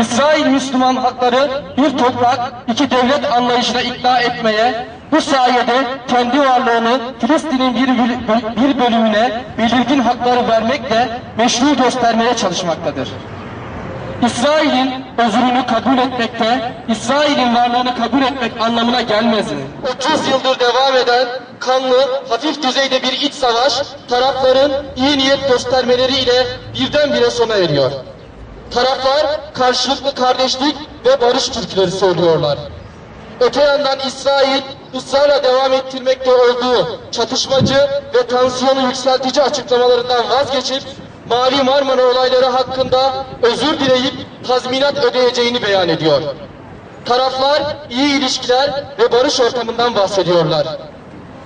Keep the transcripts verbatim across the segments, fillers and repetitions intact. İsrail Müslüman hakları bir toprak, iki devlet anlayışına ikna etmeye, bu sayede kendi varlığını Filistin'in bir, bir bölümüne belirgin hakları vermekle meşru göstermeye çalışmaktadır. İsrail'in özrünü kabul etmekte, İsrail'in varlığını kabul etmek anlamına gelmez. otuz yıldır devam eden kanlı, hafif düzeyde bir iç savaş, tarafların iyi niyet göstermeleriyle birdenbire sona eriyor. Taraflar karşılıklı kardeşlik ve barış türküleri söylüyorlar. Öte yandan İsrail, ısrarla devam ettirmekte olduğu çatışmacı ve tansiyonu yükseltici açıklamalarından vazgeçip, Mavi Marmara olayları hakkında özür dileyip tazminat ödeyeceğini beyan ediyor. Taraflar iyi ilişkiler ve barış ortamından bahsediyorlar.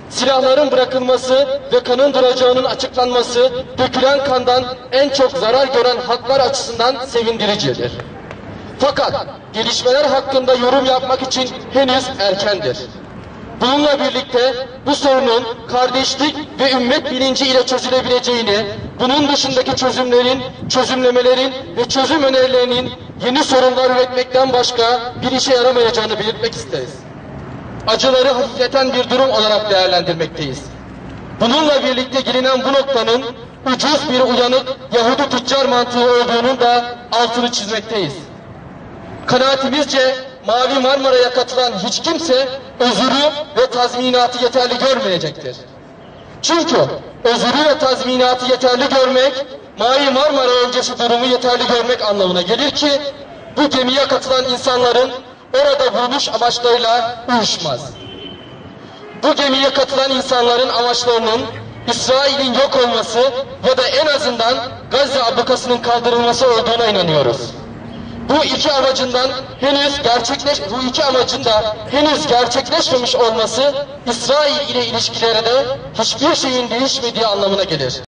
Silahların bırakılması ve kanın duracağının açıklanması dökülen kandan en çok zarar gören halklar açısından sevindiricidir. Fakat gelişmeler hakkında yorum yapmak için henüz erkendir. Bununla birlikte bu sorunun kardeşlik ve ümmet bilinci ile çözülebileceğini, bunun dışındaki çözümlerin, çözümlemelerin ve çözüm önerilerinin yeni sorunlar üretmekten başka bir işe yaramayacağını belirtmek isteriz. Acıları hafifleten bir durum olarak değerlendirmekteyiz. Bununla birlikte gelinen bu noktanın ucuz bir uyanık Yahudi tüccar mantığı olduğunun da altını çizmekteyiz. Kanaatimizce Mavi Marmara'ya katılan hiç kimse özürü ve tazminatı yeterli görmeyecektir. Çünkü özürü ve tazminatı yeterli görmek, Mavi Marmara öncesi durumu yeterli görmek anlamına gelir ki, bu gemiye katılan insanların orada bulmuş amaçlarıyla uyuşmaz. Bu gemiye katılan insanların amaçlarının İsrail'in yok olması ya da en azından Gazze ablukasının kaldırılması olduğuna inanıyoruz. Bu iki amacından henüz gerçekleş bu iki amacında henüz gerçekleşmemiş olması İsrail ile ilişkilere de hiçbir şeyin değişmediği anlamına gelir.